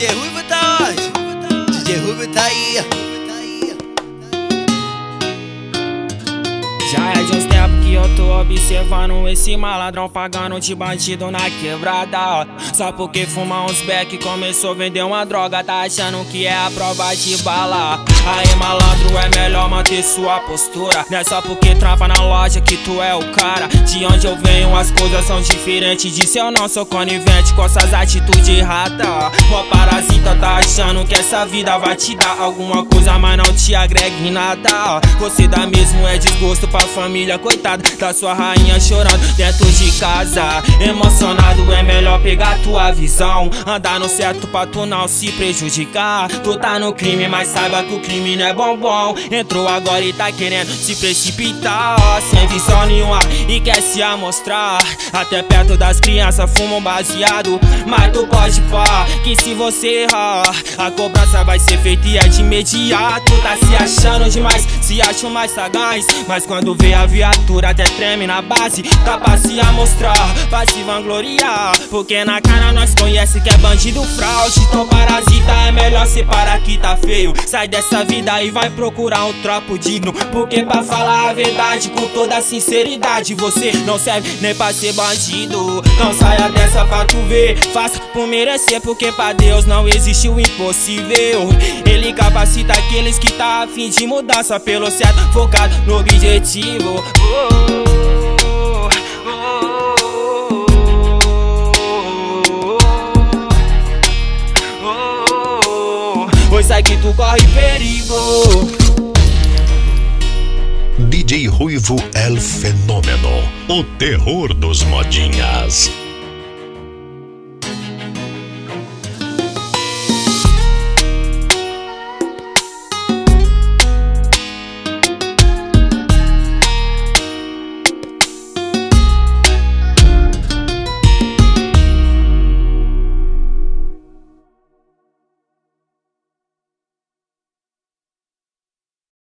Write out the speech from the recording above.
DJ Rhuivo tá onde? DJ Rhuivo tá aí. Já é de uns tempos que eu tô observando esse malandrão pagando de bandido na quebrada, ó. Só porque fuma uns beck começou a vender uma droga, tá achando que é a prova de bala. Aí malandro, é melhor manter sua postura. Não é só porque trava na loja que tu é o cara. De onde eu venho as coisas são diferentes disso, eu não sou conivente com essas atitudes erradas. Mó parasita tá achando que essa vida vai te dar alguma coisa, mas não te agrega em nada. Você dá mesmo é desgosto pra família, coitada da sua rainha chorando dentro de casa. Emocionado é melhor pegar tua visão, andar no certo pra tu não se prejudicar. Tu tá no crime, mas saiba que o crime não é bombom. Entrou agora e tá querendo se precipitar, ó, sem visão nenhuma e quer se amostrar. Até perto das crianças fumam baseado, mas tu pode pá, que se você errar a cobrança vai ser feita e é de imediato. Tá se achando demais, se acha mais sagaz, mas quando vê a viatura até treme na base. Tá pra se amostrar, pra se vangloriar, porque na cara nós conhece que é bandido fraude. Tô parasita, é melhor separar que tá feio. Sai dessa vida e vai procurar um trampo digno, porque pra falar a verdade com toda sinceridade você não serve nem pra ser bandido. Não saia dessa pra tu ver, faça por merecer, porque pra Deus não existe o impossível. Ele capacita aqueles que tá a fim de mudar, só pelo certo, focado no objetivo. Pois sai que tu corre perigo. DJ Rhuivo é o fenômeno, o terror dos modinhas.